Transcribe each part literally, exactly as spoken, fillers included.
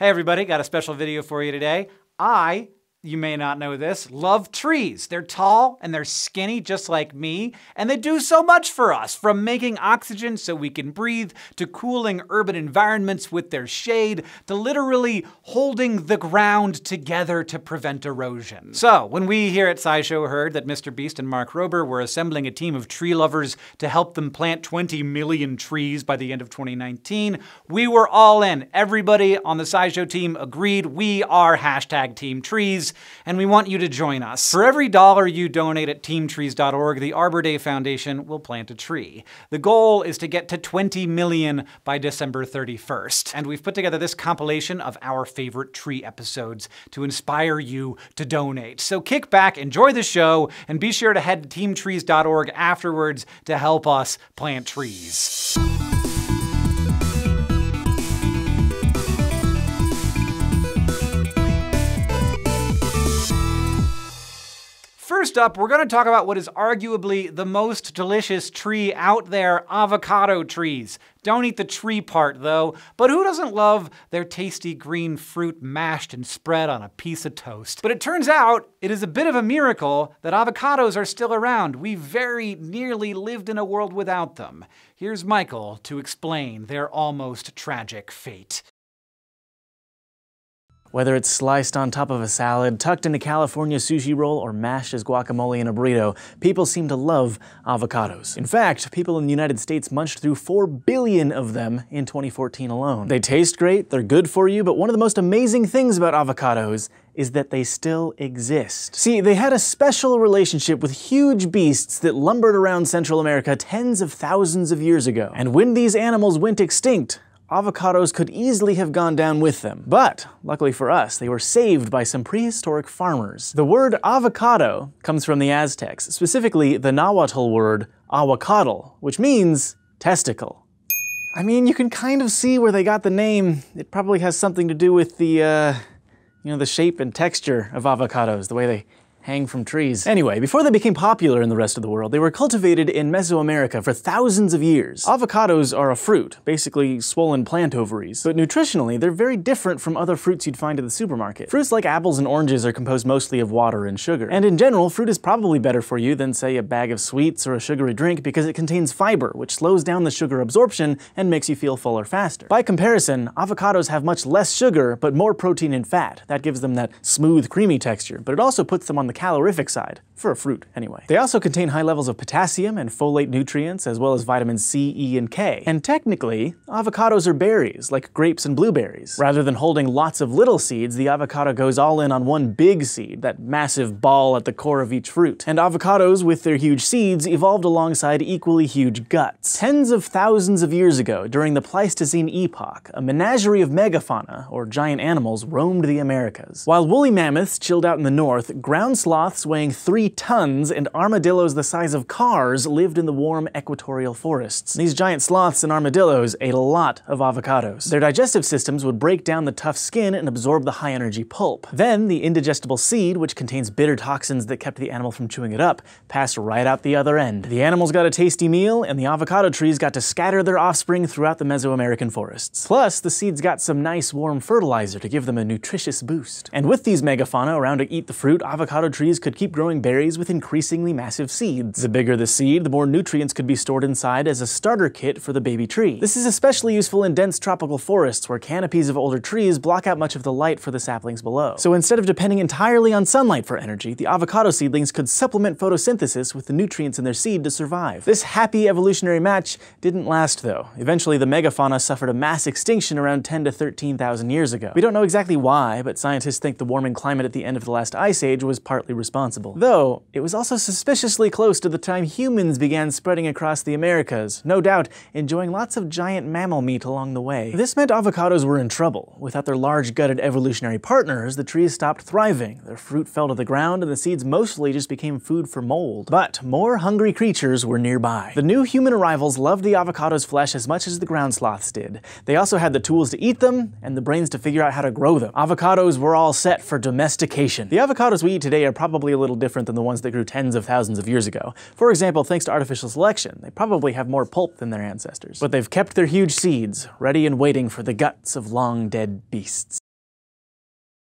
Hey everybody, got a special video for you today. I, you may not know this, love trees. They're tall and they're skinny just like me, and they do so much for us, from making oxygen so we can breathe, to cooling urban environments with their shade, to literally holding the ground together to prevent erosion. So, when we here at SciShow heard that Mister Beast and Mark Rober were assembling a team of tree lovers to help them plant twenty million trees by the end of twenty nineteen, we were all in. Everybody on the SciShow team agreed we are hashtag Team Trees. And we want you to join us. For every dollar you donate at team trees dot org, the Arbor Day Foundation will plant a tree. The goal is to get to twenty million by December thirty-first. And we've put together this compilation of our favorite tree episodes to inspire you to donate. So kick back, enjoy the show, and be sure to head to team trees dot org afterwards to help us plant trees. First up, we're going to talk about what is arguably the most delicious tree out there, avocado trees. Don't eat the tree part, though, but who doesn't love their tasty green fruit mashed and spread on a piece of toast? But it turns out it is a bit of a miracle that avocados are still around. We very nearly lived in a world without them. Here's Michael to explain their almost tragic fate. Whether it's sliced on top of a salad, tucked into California sushi roll, or mashed as guacamole in a burrito, people seem to love avocados. In fact, people in the United States munched through four billion of them in twenty fourteen alone. They taste great, they're good for you, but one of the most amazing things about avocados is that they still exist. See, they had a special relationship with huge beasts that lumbered around Central America tens of thousands of years ago. And when these animals went extinct, avocados could easily have gone down with them. But, luckily for us, they were saved by some prehistoric farmers. The word avocado comes from the Aztecs, specifically the Nahuatl word ahuacatl, which means testicle. I mean, you can kind of see where they got the name. It probably has something to do with the, uh, you know, the shape and texture of avocados, the way they hang from trees. Anyway, before they became popular in the rest of the world, they were cultivated in Mesoamerica for thousands of years. Avocados are a fruit, basically swollen plant ovaries, but nutritionally, they're very different from other fruits you'd find at the supermarket. Fruits like apples and oranges are composed mostly of water and sugar. And in general, fruit is probably better for you than, say, a bag of sweets or a sugary drink because it contains fiber, which slows down the sugar absorption and makes you feel fuller faster. By comparison, avocados have much less sugar, but more protein and fat. That gives them that smooth, creamy texture, but it also puts them on the calorific side, for a fruit anyway. They also contain high levels of potassium and folate nutrients, as well as vitamins C, E, and K. And technically, avocados are berries, like grapes and blueberries. Rather than holding lots of little seeds, the avocado goes all in on one big seed, that massive ball at the core of each fruit. And avocados, with their huge seeds, evolved alongside equally huge guts. Tens of thousands of years ago, during the Pleistocene Epoch, a menagerie of megafauna, or giant animals, roamed the Americas. While woolly mammoths chilled out in the north, ground sloths weighing three tons and armadillos the size of cars lived in the warm equatorial forests. These giant sloths and armadillos ate a lot of avocados. Their digestive systems would break down the tough skin and absorb the high-energy pulp. Then the indigestible seed, which contains bitter toxins that kept the animal from chewing it up, passed right out the other end. The animals got a tasty meal, and the avocado trees got to scatter their offspring throughout the Mesoamerican forests. Plus, the seeds got some nice warm fertilizer to give them a nutritious boost. And with these megafauna around to eat the fruit, avocado trees could keep growing berries with increasingly massive seeds. The bigger the seed, the more nutrients could be stored inside as a starter kit for the baby tree. This is especially useful in dense tropical forests where canopies of older trees block out much of the light for the saplings below. So instead of depending entirely on sunlight for energy, the avocado seedlings could supplement photosynthesis with the nutrients in their seed to survive. This happy evolutionary match didn't last though. Eventually the megafauna suffered a mass extinction around ten to thirteen thousand years ago. We don't know exactly why, but scientists think the warming climate at the end of the last ice age was partly responsible. Though, it was also suspiciously close to the time humans began spreading across the Americas, no doubt enjoying lots of giant mammal meat along the way. This meant avocados were in trouble. Without their large-gutted evolutionary partners, the trees stopped thriving, their fruit fell to the ground, and the seeds mostly just became food for mold. But more hungry creatures were nearby. The new human arrivals loved the avocado's flesh as much as the ground sloths did. They also had the tools to eat them, and the brains to figure out how to grow them. Avocados were all set for domestication. The avocados we eat today are probably a little different than the ones that grew tens of thousands of years ago. For example, thanks to artificial selection, they probably have more pulp than their ancestors. But they've kept their huge seeds, ready and waiting for the guts of long-dead beasts.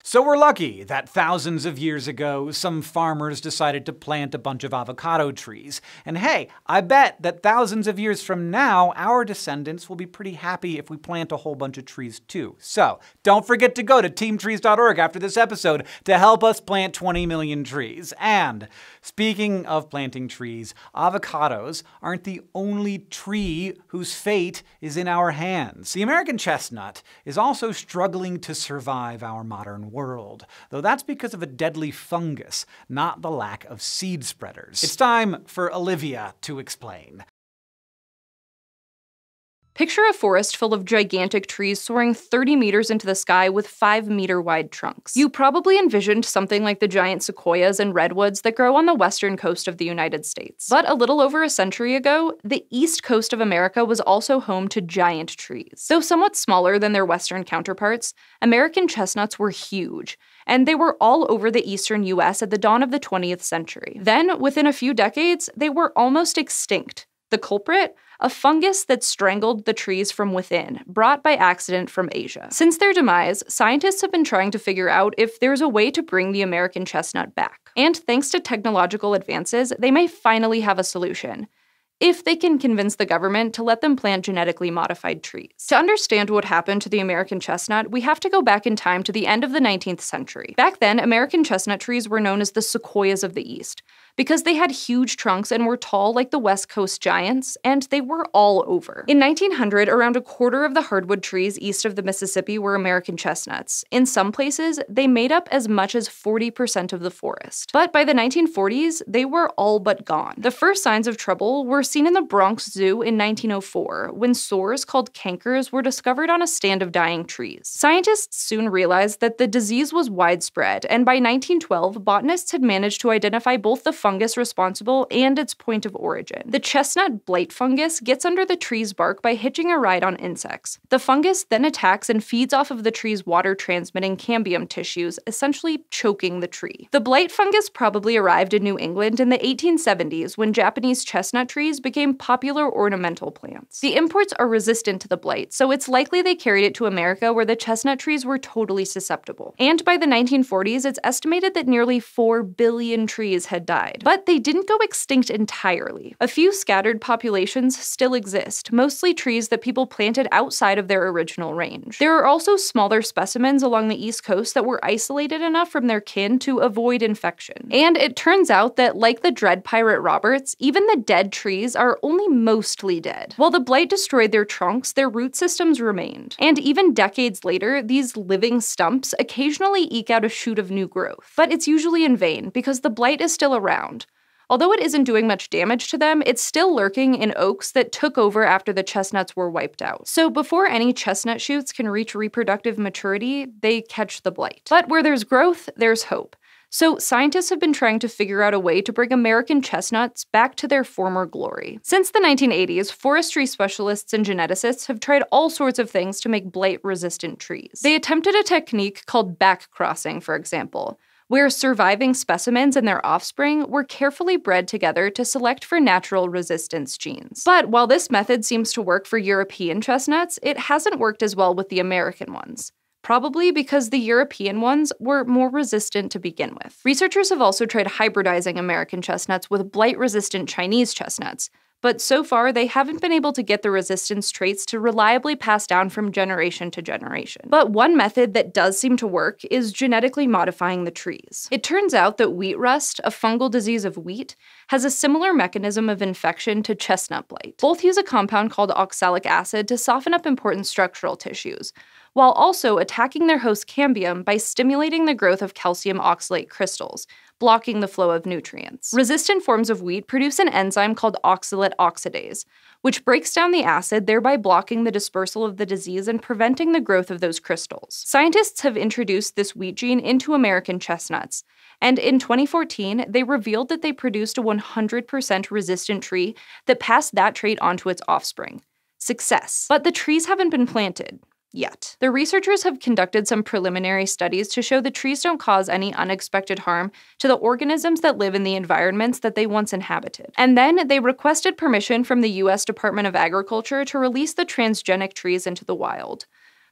So we're lucky that thousands of years ago, some farmers decided to plant a bunch of avocado trees. And hey, I bet that thousands of years from now, our descendants will be pretty happy if we plant a whole bunch of trees too. So don't forget to go to team trees dot org after this episode to help us plant twenty million trees. And speaking of planting trees, avocados aren't the only tree whose fate is in our hands. The American chestnut is also struggling to survive our modern world. world, though that's because of a deadly fungus, not the lack of seed spreaders. It's time for Olivia to explain. Picture a forest full of gigantic trees soaring thirty meters into the sky with five meter wide trunks. You probably envisioned something like the giant sequoias and redwoods that grow on the western coast of the United States. But a little over a century ago, the east coast of America was also home to giant trees. Though somewhat smaller than their western counterparts, American chestnuts were huge, and they were all over the eastern U S at the dawn of the twentieth century. Then, within a few decades, they were almost extinct. The culprit? A fungus that strangled the trees from within, brought by accident from Asia. Since their demise, scientists have been trying to figure out if there's a way to bring the American chestnut back. And thanks to technological advances, they may finally have a solution, if they can convince the government to let them plant genetically modified trees. To understand what happened to the American chestnut, we have to go back in time to the end of the nineteenth century. Back then, American chestnut trees were known as the sequoias of the East, because they had huge trunks and were tall like the West Coast giants, and they were all over. In nineteen hundred, around a quarter of the hardwood trees east of the Mississippi were American chestnuts. In some places, they made up as much as forty percent of the forest. But by the nineteen forties, they were all but gone. The first signs of trouble were seen in the Bronx Zoo in nineteen oh four, when sores called cankers were discovered on a stand of dying trees. Scientists soon realized that the disease was widespread, and by nineteen twelve, botanists had managed to identify both the fungus responsible and its point of origin. The chestnut blight fungus gets under the tree's bark by hitching a ride on insects. The fungus then attacks and feeds off of the tree's water-transmitting cambium tissues, essentially choking the tree. The blight fungus probably arrived in New England in the eighteen seventies, when Japanese chestnut trees became popular ornamental plants. The imports are resistant to the blight, so it's likely they carried it to America, where the chestnut trees were totally susceptible. And by the nineteen forties, it's estimated that nearly four billion trees had died. But they didn't go extinct entirely. A few scattered populations still exist, mostly trees that people planted outside of their original range. There are also smaller specimens along the East Coast that were isolated enough from their kin to avoid infection. And it turns out that, like the Dread Pirate Roberts, even the dead trees are only mostly dead. While the blight destroyed their trunks, their root systems remained. And even decades later, these living stumps occasionally eke out a shoot of new growth. But it's usually in vain, because the blight is still around. Although it isn't doing much damage to them, it's still lurking in oaks that took over after the chestnuts were wiped out. So before any chestnut shoots can reach reproductive maturity, they catch the blight. But where there's growth, there's hope. So scientists have been trying to figure out a way to bring American chestnuts back to their former glory. Since the nineteen eighties, forestry specialists and geneticists have tried all sorts of things to make blight-resistant trees. They attempted a technique called backcrossing, for example, where surviving specimens and their offspring were carefully bred together to select for natural resistance genes. But while this method seems to work for European chestnuts, it hasn't worked as well with the American ones. Probably because the European ones were more resistant to begin with. Researchers have also tried hybridizing American chestnuts with blight-resistant Chinese chestnuts, but so far they haven't been able to get the resistance traits to reliably pass down from generation to generation. But one method that does seem to work is genetically modifying the trees. It turns out that wheat rust, a fungal disease of wheat, has a similar mechanism of infection to chestnut blight. Both use a compound called oxalic acid to soften up important structural tissues, while also attacking their host cambium by stimulating the growth of calcium oxalate crystals, blocking the flow of nutrients. Resistant forms of wheat produce an enzyme called oxalate oxidase, which breaks down the acid, thereby blocking the dispersal of the disease and preventing the growth of those crystals. Scientists have introduced this wheat gene into American chestnuts, and in twenty fourteen, they revealed that they produced a one hundred percent resistant tree that passed that trait onto its offspring. Success. But the trees haven't been planted. Yet. The researchers have conducted some preliminary studies to show the trees don't cause any unexpected harm to the organisms that live in the environments that they once inhabited. And then they requested permission from the U S Department of Agriculture to release the transgenic trees into the wild.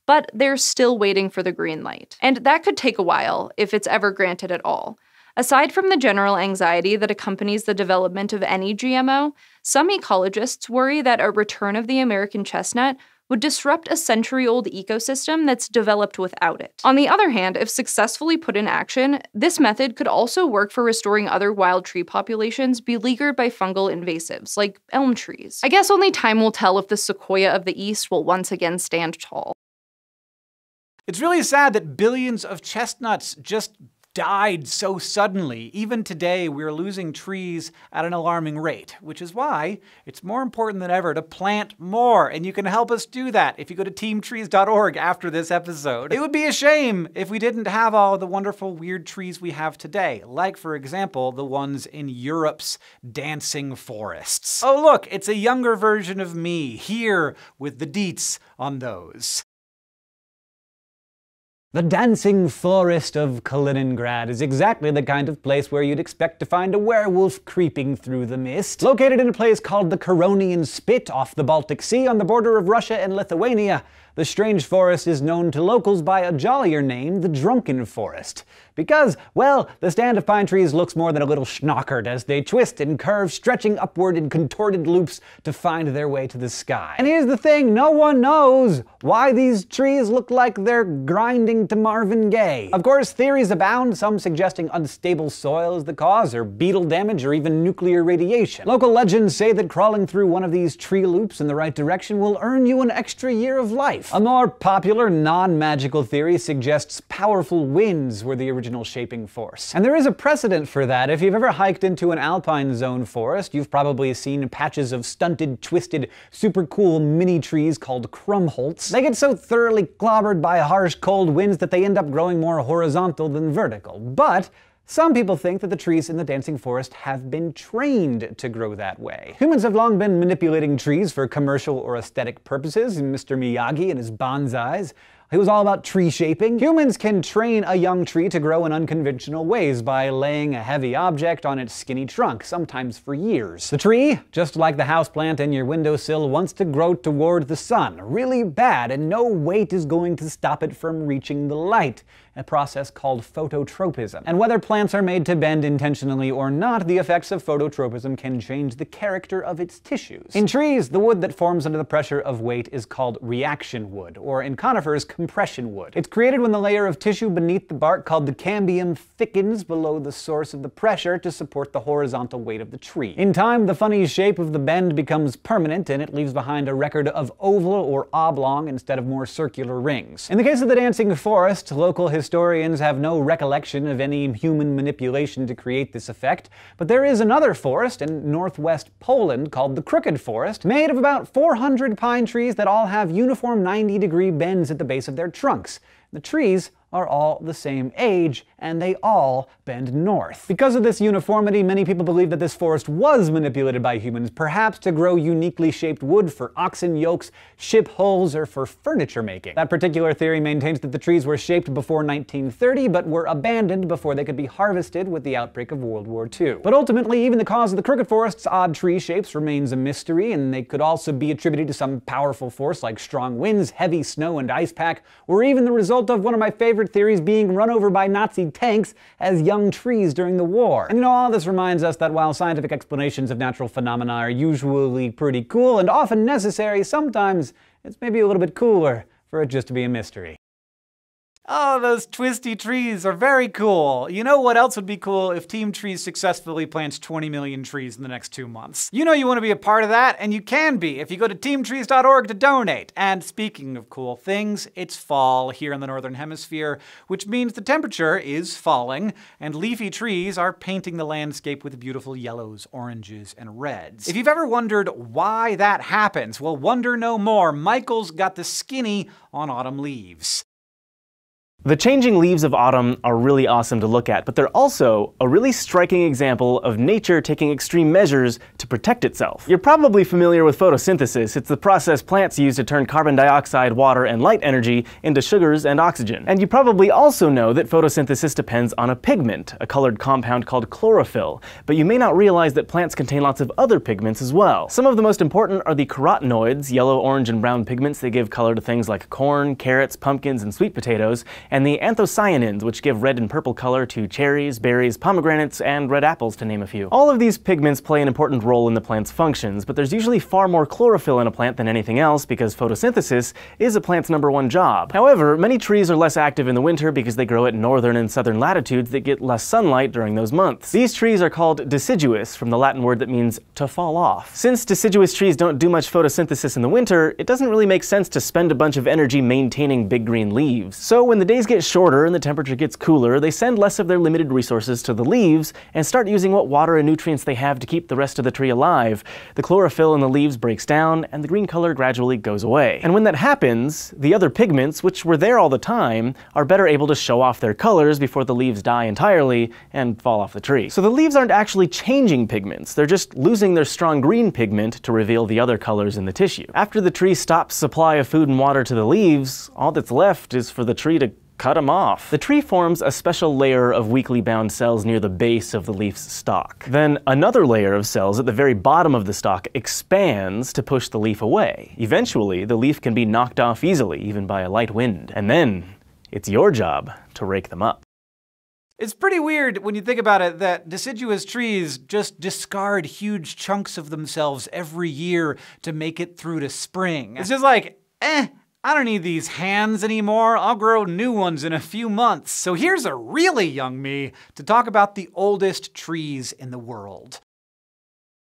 but they're still waiting for the green light. And that could take a while, if it's ever granted at all. Aside from the general anxiety that accompanies the development of any G M O, some ecologists worry that a return of the American chestnut would disrupt a century-old ecosystem that's developed without it. On the other hand, if successfully put in action, this method could also work for restoring other wild tree populations beleaguered by fungal invasives, like elm trees. I guess only time will tell if the sequoia of the East will once again stand tall. It's really sad that billions of chestnuts just died so suddenly. Even today, we're losing trees at an alarming rate, which is why it's more important than ever to plant more, and you can help us do that if you go to team trees dot org after this episode. It would be a shame if we didn't have all the wonderful weird trees we have today, like, for example, the ones in Europe's dancing forests. Oh look, it's a younger version of me, here with the deets on those. The dancing forest of Kaliningrad is exactly the kind of place where you'd expect to find a werewolf creeping through the mist. Located in a place called the Curonian Spit off the Baltic Sea on the border of Russia and Lithuania, the strange forest is known to locals by a jollier name, the Drunken Forest. Because, well, the stand of pine trees looks more than a little schnockered as they twist and curve, stretching upward in contorted loops to find their way to the sky. And here's the thing, no one knows why these trees look like they're grinding to Marvin Gaye. Of course, theories abound, some suggesting unstable soil is the cause, or beetle damage, or even nuclear radiation. Local legends say that crawling through one of these tree loops in the right direction will earn you an extra year of life. A more popular, non-magical theory suggests powerful winds were the original shaping force. And there is a precedent for that. If you've ever hiked into an alpine zone forest, you've probably seen patches of stunted, twisted, super cool mini trees called krummholz. They get so thoroughly clobbered by harsh, cold winds that they end up growing more horizontal than vertical. But some people think that the trees in the dancing forest have been trained to grow that way. Humans have long been manipulating trees for commercial or aesthetic purposes, in Mister Miyagi and his bonsais. He was all about tree shaping. Humans can train a young tree to grow in unconventional ways by laying a heavy object on its skinny trunk, sometimes for years. The tree, just like the houseplant in your windowsill, wants to grow toward the sun really bad, and no weight is going to stop it from reaching the light, a process called phototropism. And whether plants are made to bend intentionally or not, the effects of phototropism can change the character of its tissues. In trees, the wood that forms under the pressure of weight is called reaction wood, or in conifers, compression wood. It's created when the layer of tissue beneath the bark, called the cambium, thickens below the source of the pressure to support the horizontal weight of the tree. In time, the funny shape of the bend becomes permanent, and it leaves behind a record of oval or oblong instead of more circular rings. In the case of the dancing forest, local historians have no recollection of any human manipulation to create this effect, but there is another forest in northwest Poland called the Crooked Forest, made of about four hundred pine trees that all have uniform ninety degree bends at the base of their trunks. The trees are all the same age, and they all bend north. Because of this uniformity, many people believe that this forest was manipulated by humans, perhaps to grow uniquely shaped wood for oxen yokes, ship hulls, or for furniture making. That particular theory maintains that the trees were shaped before nineteen thirty, but were abandoned before they could be harvested with the outbreak of World War Two. But ultimately, even the cause of the Crooked Forest's odd tree shapes remains a mystery, and they could also be attributed to some powerful force like strong winds, heavy snow and ice pack, or even the result of one of my favorite theories being run over by Nazi tanks as young trees during the war. And you know, all this reminds us that while scientific explanations of natural phenomena are usually pretty cool and often necessary, sometimes it's maybe a little bit cooler for it just to be a mystery. Oh, those twisty trees are very cool. You know what else would be cool? If Team Trees successfully plants twenty million trees in the next two months. You know you want to be a part of that, and you can be if you go to team trees dot org to donate. And speaking of cool things, it's fall here in the Northern Hemisphere, which means the temperature is falling, and leafy trees are painting the landscape with beautiful yellows, oranges, and reds. If you've ever wondered why that happens, well, wonder no more. Michael's got the skinny on autumn leaves. The changing leaves of autumn are really awesome to look at, but they're also a really striking example of nature taking extreme measures to protect itself. You're probably familiar with photosynthesis. It's the process plants use to turn carbon dioxide, water, and light energy into sugars and oxygen. And you probably also know that photosynthesis depends on a pigment, a colored compound called chlorophyll, but you may not realize that plants contain lots of other pigments as well. Some of the most important are the carotenoids, yellow, orange, and brown pigments that give color to things like corn, carrots, pumpkins, and sweet potatoes, and the anthocyanins, which give red and purple color to cherries, berries, pomegranates, and red apples, to name a few. All of these pigments play an important role in the plant's functions, but there's usually far more chlorophyll in a plant than anything else because photosynthesis is a plant's number one job. However, many trees are less active in the winter because they grow at northern and southern latitudes that get less sunlight during those months. These trees are called deciduous, from the Latin word that means to fall off. Since deciduous trees don't do much photosynthesis in the winter, it doesn't really make sense to spend a bunch of energy maintaining big green leaves. So when the days get shorter and the temperature gets cooler, they send less of their limited resources to the leaves and start using what water and nutrients they have to keep the rest of the tree alive. The chlorophyll in the leaves breaks down and the green color gradually goes away. And when that happens, the other pigments, which were there all the time, are better able to show off their colors before the leaves die entirely and fall off the tree. So the leaves aren't actually changing pigments, they're just losing their strong green pigment to reveal the other colors in the tissue. After the tree stops supply of food and water to the leaves, all that's left is for the tree to cut them off. The tree forms a special layer of weakly bound cells near the base of the leaf's stalk. Then another layer of cells at the very bottom of the stalk expands to push the leaf away. Eventually, the leaf can be knocked off easily, even by a light wind. And then it's your job to rake them up. It's pretty weird when you think about it that deciduous trees just discard huge chunks of themselves every year to make it through to spring. It's just like, eh, I don't need these hands anymore, I'll grow new ones in a few months. So here's a really young me to talk about the oldest trees in the world.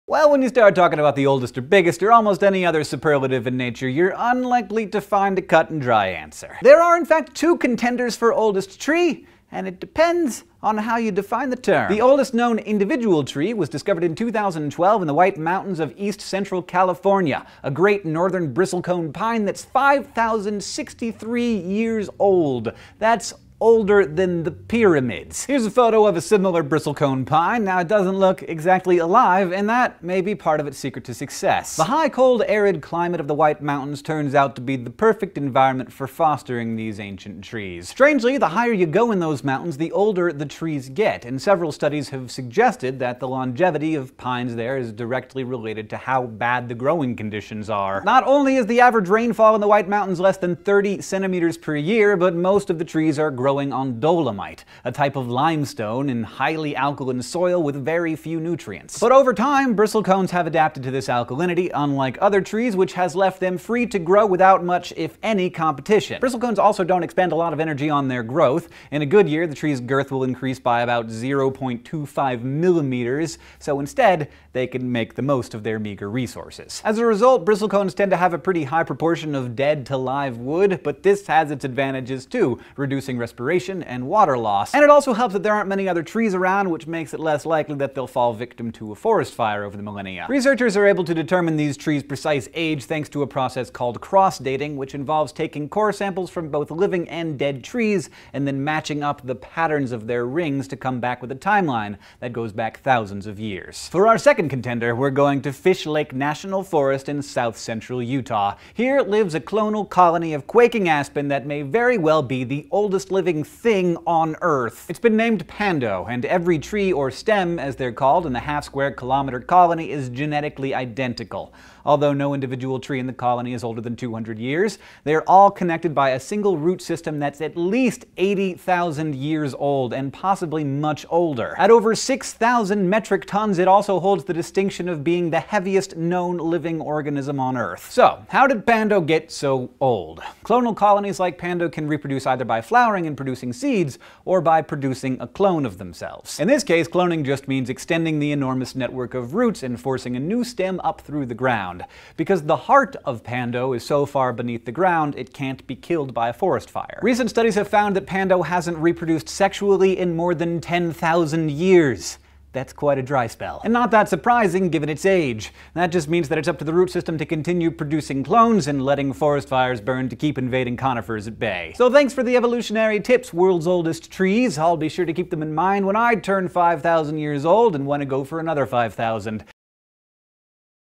Well, when you start talking about the oldest or biggest or almost any other superlative in nature, you're unlikely to find a cut and dry answer. There are in fact two contenders for oldest tree, and it depends on how you define the term. The oldest known individual tree was discovered in two thousand twelve in the White Mountains of East Central California, a great northern bristlecone pine that's five thousand sixty-three years old. That's older than the pyramids. Here's a photo of a similar bristlecone pine. Now, it doesn't look exactly alive, and that may be part of its secret to success. The high, cold, arid climate of the White Mountains turns out to be the perfect environment for fostering these ancient trees. Strangely, the higher you go in those mountains, the older the trees get, and several studies have suggested that the longevity of pines there is directly related to how bad the growing conditions are. Not only is the average rainfall in the White Mountains less than thirty centimeters per year, but most of the trees are growing growing on dolomite, a type of limestone in highly alkaline soil with very few nutrients. But over time, bristlecones have adapted to this alkalinity, unlike other trees, which has left them free to grow without much, if any, competition. Bristlecones also don't expend a lot of energy on their growth. In a good year, the tree's girth will increase by about zero point two five millimeters, so instead, they can make the most of their meager resources. As a result, bristlecones tend to have a pretty high proportion of dead to live wood, but this has its advantages too, reducing respiration respiration and water loss, and it also helps that there aren't many other trees around, which makes it less likely that they'll fall victim to a forest fire over the millennia. Researchers are able to determine these trees' precise age thanks to a process called cross-dating, which involves taking core samples from both living and dead trees, and then matching up the patterns of their rings to come back with a timeline that goes back thousands of years. For our second contender, we're going to Fish Lake National Forest in south-central Utah. Here lives a clonal colony of quaking aspen that may very well be the oldest living thing on Earth. It's been named Pando, and every tree or stem, as they're called, in the half-square kilometer colony is genetically identical. Although no individual tree in the colony is older than two hundred years, they're all connected by a single root system that's at least eighty thousand years old, and possibly much older. At over six thousand metric tons, it also holds the distinction of being the heaviest known living organism on Earth. So, how did Pando get so old? Clonal colonies like Pando can reproduce either by flowering and producing seeds, or by producing a clone of themselves. In this case, cloning just means extending the enormous network of roots and forcing a new stem up through the ground. Because the heart of Pando is so far beneath the ground, it can't be killed by a forest fire. Recent studies have found that Pando hasn't reproduced sexually in more than ten thousand years. that's quite a dry spell. And not that surprising given its age. That just means that it's up to the root system to continue producing clones and letting forest fires burn to keep invading conifers at bay. So thanks for the evolutionary tips, world's oldest trees. I'll be sure to keep them in mind when I turn five thousand years old and want to go for another five thousand.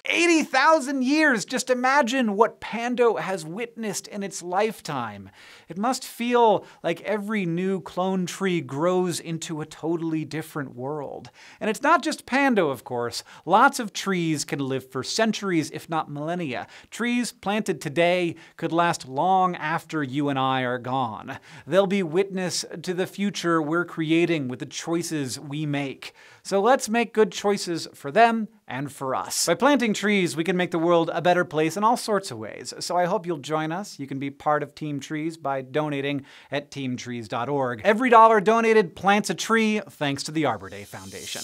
eighty thousand years! Just imagine what Pando has witnessed in its lifetime. It must feel like every new clone tree grows into a totally different world. And it's not just Pando, of course. Lots of trees can live for centuries, if not millennia. Trees planted today could last long after you and I are gone. They'll be witness to the future we're creating with the choices we make. So let's make good choices for them and for us. By planting trees, we can make the world a better place in all sorts of ways. So I hope you'll join us. You can be part of Team Trees by donating at team trees dot org. Every dollar donated plants a tree, thanks to the Arbor Day Foundation.